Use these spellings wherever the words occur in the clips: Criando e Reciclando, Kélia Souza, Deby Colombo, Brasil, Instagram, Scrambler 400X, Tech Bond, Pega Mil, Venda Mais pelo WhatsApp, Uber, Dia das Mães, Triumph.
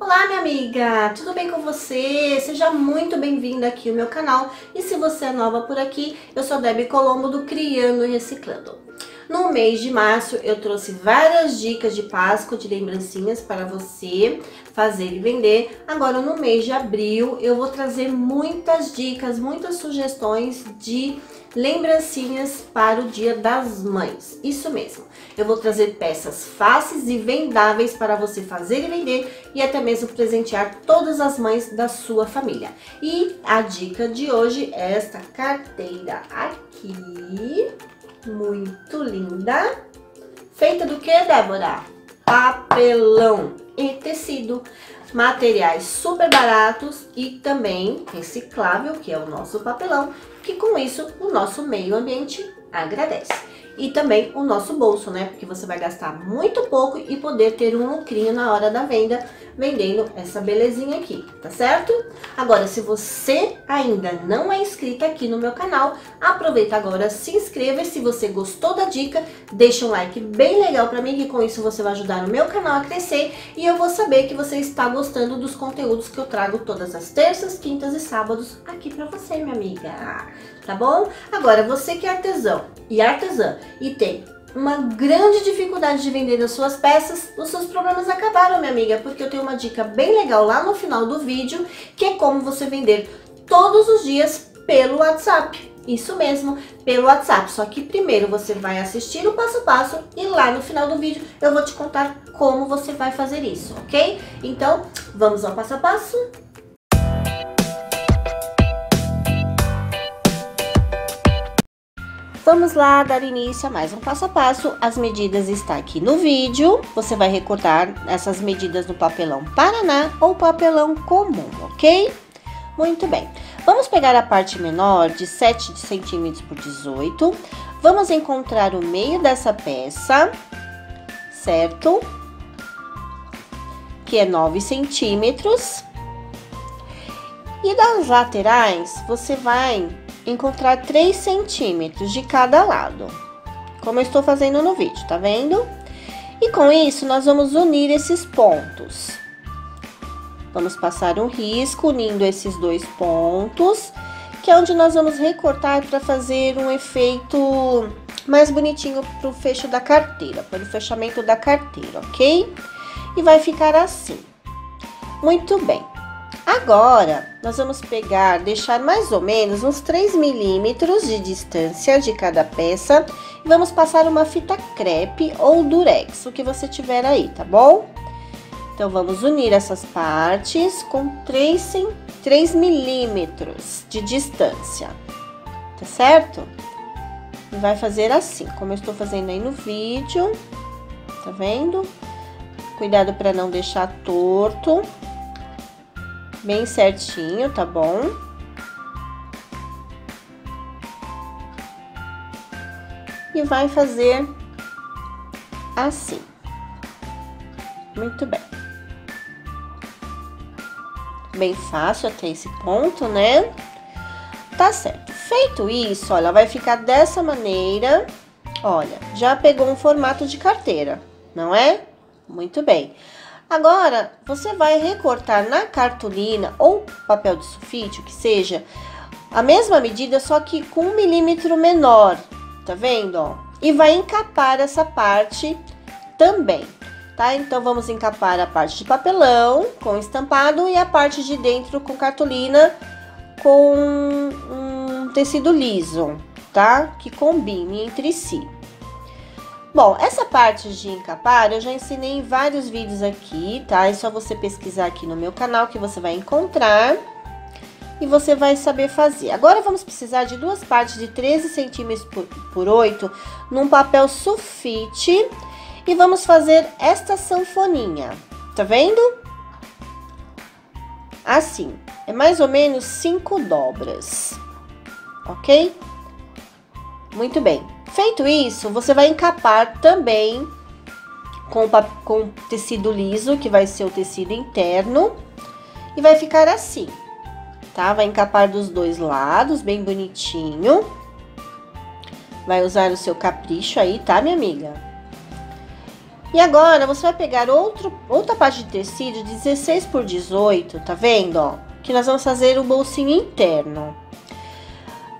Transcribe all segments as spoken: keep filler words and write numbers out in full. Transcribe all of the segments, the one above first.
Olá, minha amiga, tudo bem com você? Seja muito bem-vinda aqui ao meu canal e se você é nova por aqui, eu sou Deby Colombo do Criando e Reciclando. No mês de março eu trouxe várias dicas de Páscoa, de lembrancinhas para você fazer e vender. Agora no mês de abril eu vou trazer muitas dicas, muitas sugestões de lembrancinhas para o Dia das Mães. Isso mesmo, eu vou trazer peças fáceis e vendáveis para você fazer e vender e até mesmo presentear todas as mães da sua família. E a dica de hoje é esta carteira aqui. Muito linda, feita do que, Débora? Papelão e tecido, materiais super baratos e também reciclável, que é o nosso papelão, que com isso o nosso meio ambiente agradece. E também o nosso bolso, né? Porque você vai gastar muito pouco e poder ter um lucrinho na hora da venda, vendendo essa belezinha aqui, tá certo? Agora, se você ainda não é inscrita aqui no meu canal, aproveita agora, se inscreva. E se você gostou da dica, deixa um like bem legal pra mim, que com isso você vai ajudar o meu canal a crescer. E eu vou saber que você está gostando dos conteúdos que eu trago todas as terças, quintas e sábados aqui pra você, minha amiga. Tá bom? Agora, você que é artesão e artesã e tem uma grande dificuldade de vender as suas peças, os seus problemas acabaram, minha amiga, porque eu tenho uma dica bem legal lá no final do vídeo, que é como você vender todos os dias pelo WhatsApp. Isso mesmo, pelo WhatsApp. Só que primeiro você vai assistir o passo a passo e lá no final do vídeo eu vou te contar como você vai fazer isso, ok? Então, vamos ao passo a passo? Vamos lá dar início a mais um passo a passo. As medidas estão aqui no vídeo. Você vai recortar essas medidas no papelão Paraná ou papelão comum, ok? Muito bem. Vamos pegar a parte menor de sete centímetros por dezoito. Vamos encontrar o meio dessa peça, certo? Que é nove centímetros. E das laterais, você vai encontrar três centímetros de cada lado, como eu estou fazendo no vídeo, tá vendo? E com isso, nós vamos unir esses pontos. Vamos passar um risco unindo esses dois pontos, que é onde nós vamos recortar para fazer um efeito mais bonitinho para o fecho da carteira, para o fechamento da carteira, ok? E vai ficar assim. Muito bem. Agora, nós vamos pegar, deixar mais ou menos uns três milímetros de distância de cada peça e vamos passar uma fita crepe ou durex, o que você tiver aí, tá bom? Então, vamos unir essas partes com três milímetros de distância, tá certo? E vai fazer assim, como eu estou fazendo aí no vídeo, tá vendo? Cuidado para não deixar torto. Bem certinho, tá bom? E vai fazer assim. Muito bem. Bem fácil até esse ponto, né? Tá certo. Feito isso, olha, vai ficar dessa maneira. Olha, já pegou um formato de carteira, não é? Muito bem. Agora, você vai recortar na cartolina ou papel de sulfite, o que seja, a mesma medida, só que com um milímetro menor, tá vendo? Ó? E vai encapar essa parte também, tá? Então, vamos encapar a parte de papelão com estampado e a parte de dentro com cartolina com um tecido liso, tá? Que combine entre si. Bom, essa parte de encapar eu já ensinei em vários vídeos aqui, tá? É só você pesquisar aqui no meu canal que você vai encontrar e você vai saber fazer. Agora, vamos precisar de duas partes de treze centímetros por, por oito num papel sulfite e vamos fazer esta sanfoninha, tá vendo? Assim, é mais ou menos cinco dobras, ok? Muito bem. Feito isso, você vai encapar também com, com tecido liso, que vai ser o tecido interno, e vai ficar assim, tá? Vai encapar dos dois lados, bem bonitinho. Vai usar o seu capricho aí, tá, minha amiga? E agora você vai pegar outro, outra parte de tecido dezesseis por dezoito, tá vendo, ó? Que nós vamos fazer o bolsinho interno.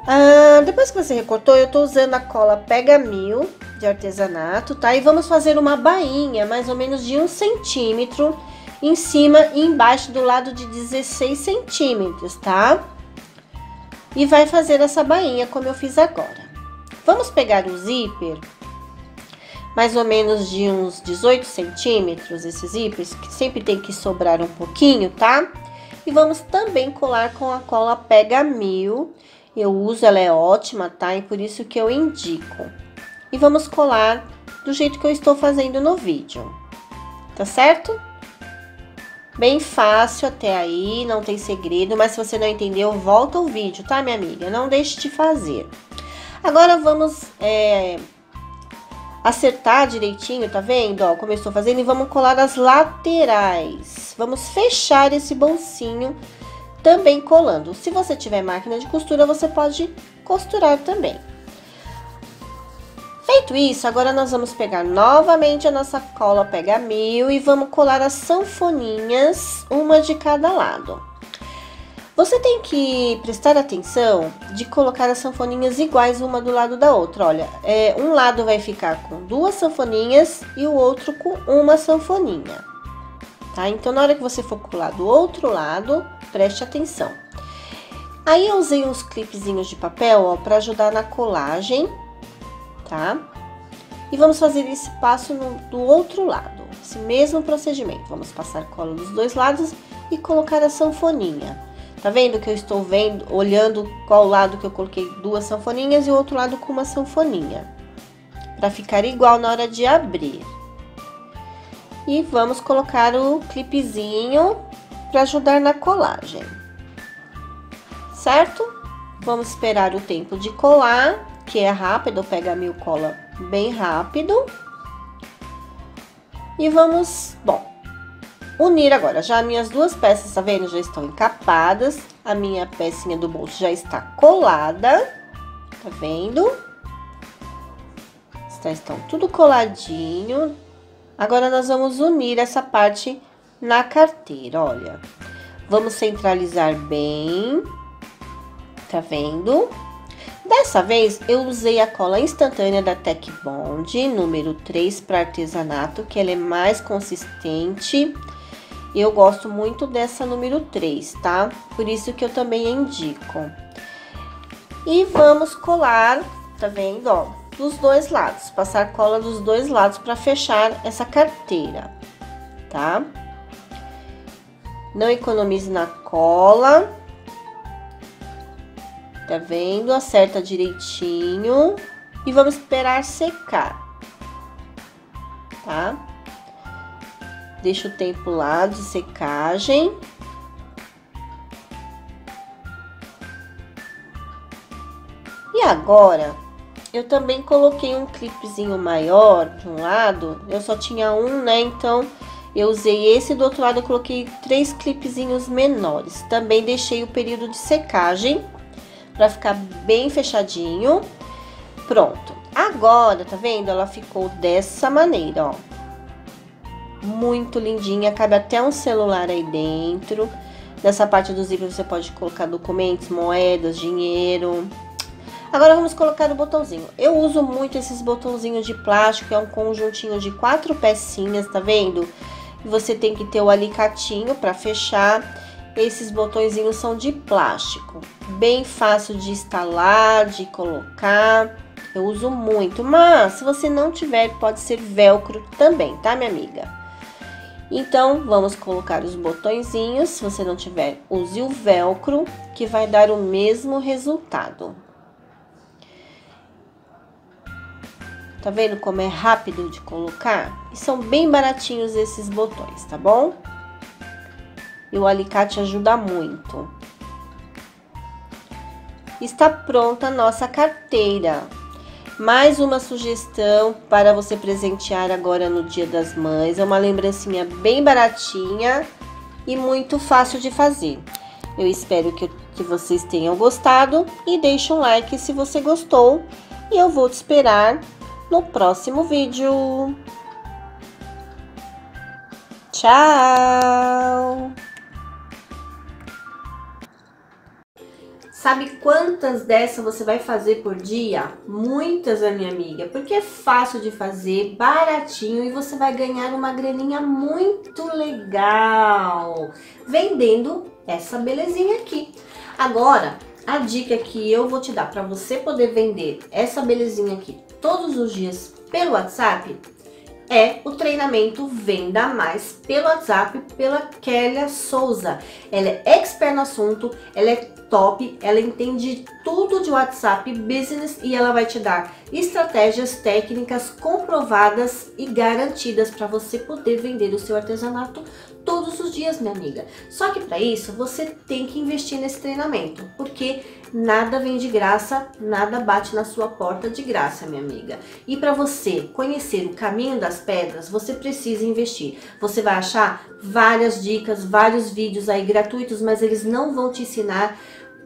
Ah, depois que você recortou, eu tô usando a cola Pega Mil de artesanato, tá? E vamos fazer uma bainha, mais ou menos de um centímetro, em cima e embaixo do lado de dezesseis centímetros, tá? E vai fazer essa bainha como eu fiz agora. Vamos pegar o zíper, mais ou menos de uns dezoito centímetros, esses zíperes, que sempre tem que sobrar um pouquinho, tá? E vamos também colar com a cola Pega Mil, eu uso, ela é ótima, tá? E por isso que eu indico. E vamos colar do jeito que eu estou fazendo no vídeo, tá certo? Bem fácil até aí, não tem segredo, mas se você não entendeu, volta o vídeo, tá, minha amiga? Não deixe de fazer. Agora vamos é, acertar direitinho, tá vendo? Ó, como eu estou fazendo, e vamos colar as laterais. Vamos fechar esse bolsinho também colando. Se você tiver máquina de costura, você pode costurar também. Feito isso, agora nós vamos pegar novamente a nossa cola Pega Mil e vamos colar as sanfoninhas, uma de cada lado. Você tem que prestar atenção de colocar as sanfoninhas iguais uma do lado da outra. Olha, é, um lado vai ficar com duas sanfoninhas e o outro com uma sanfoninha, tá? Então, na hora que você for colar do outro lado, preste atenção. Aí, eu usei uns clipezinhos de papel, ó, para ajudar na colagem, tá? E vamos fazer esse passo no, do outro lado, esse mesmo procedimento. Vamos passar cola dos dois lados e colocar a sanfoninha. Tá vendo que eu estou vendo, olhando qual lado que eu coloquei duas sanfoninhas e o outro lado com uma sanfoninha, para ficar igual na hora de abrir. E vamos colocar o clipezinho para ajudar na colagem, certo? Vamos esperar o tempo de colar, que é rápido, Pega Mil cola bem rápido. E vamos, bom, unir agora. Já minhas duas peças, tá vendo? Já estão encapadas. A minha pecinha do bolso já está colada, tá vendo? Estão tudo coladinho. Agora, nós vamos unir essa parte na carteira, olha. Vamos centralizar bem, tá vendo? Dessa vez, eu usei a cola instantânea da Tech Bond, número três, para artesanato, que ela é mais consistente. Eu gosto muito dessa número três, tá? Por isso que eu também indico. E vamos colar, tá vendo, ó, dos dois lados. Passar cola dos dois lados para fechar essa carteira, tá? Não economize na cola. Tá vendo? Acerta direitinho e vamos esperar secar, tá? Deixa o tempo lá de secagem. E agora, eu também coloquei um clipezinho maior de um lado, eu só tinha um, né? Então, eu usei esse, do outro lado eu coloquei três clipezinhos menores. Também deixei o período de secagem, pra ficar bem fechadinho. Pronto. Agora, tá vendo? Ela ficou dessa maneira, ó. Muito lindinha. Cabe até um celular aí dentro. Nessa parte do zíper você pode colocar documentos, moedas, dinheiro. Agora vamos colocar o botãozinho. Eu uso muito esses botãozinhos de plástico. É um conjuntinho de quatro pecinhas, tá vendo? E você tem que ter o alicatinho pra fechar. Esses botõezinhos são de plástico, bem fácil de instalar, de colocar, eu uso muito, mas se você não tiver, pode ser velcro também, tá, minha amiga? Então, vamos colocar os botõezinhos, se você não tiver, use o velcro, que vai dar o mesmo resultado. Tá vendo como é rápido de colocar? E são bem baratinhos esses botões, tá bom? E o alicate ajuda muito. Está pronta a nossa carteira. Mais uma sugestão para você presentear agora no Dia das Mães. É uma lembrancinha bem baratinha e muito fácil de fazer. Eu espero que, que vocês tenham gostado. E deixa um like se você gostou. E eu vou te esperar no próximo vídeo. Tchau! Sabe quantas dessas você vai fazer por dia? Muitas, minha amiga, porque é fácil de fazer, baratinho e você vai ganhar uma graninha muito legal vendendo essa belezinha aqui. Agora, a dica que eu vou te dar para você poder vender essa belezinha aqui todos os dias pelo WhatsApp é o treinamento Venda Mais pelo WhatsApp pela Kélia Souza. Ela é expert no assunto, ela é top, ela entende tudo de WhatsApp Business e ela vai te dar estratégias, técnicas comprovadas e garantidas para você poder vender o seu artesanato todos os dias, minha amiga. Só que para isso você tem que investir nesse treinamento, porque nada vem de graça, nada bate na sua porta de graça, minha amiga. E para você conhecer o caminho das pedras, você precisa investir. Você vai achar várias dicas, vários vídeos aí gratuitos, mas eles não vão te ensinar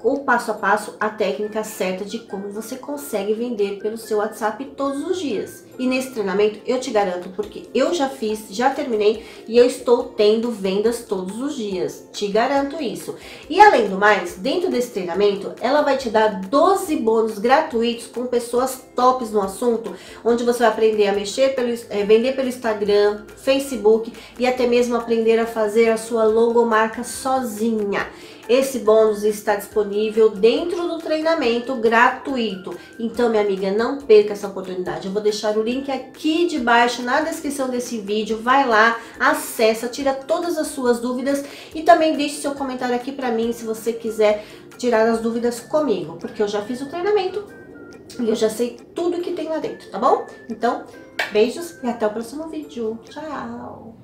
o passo a passo, a técnica certa de como você consegue vender pelo seu WhatsApp todos os dias. E nesse treinamento eu te garanto, porque eu já fiz, já terminei e eu estou tendo vendas todos os dias, te garanto isso. E além do mais, dentro desse treinamento ela vai te dar doze bônus gratuitos com pessoas tops no assunto, onde você vai aprender a mexer pelo, é, vender pelo Instagram, Facebook e até mesmo aprender a fazer a sua logomarca sozinha. Esse bônus está disponível dentro do treinamento gratuito. Então, minha amiga, não perca essa oportunidade. Eu vou deixar o link aqui de baixo na descrição desse vídeo. Vai lá, acessa, tira todas as suas dúvidas e também deixe seu comentário aqui para mim se você quiser tirar as dúvidas comigo, porque eu já fiz o treinamento e eu já sei tudo que tem lá dentro, tá bom? Então, beijos e até o próximo vídeo. Tchau!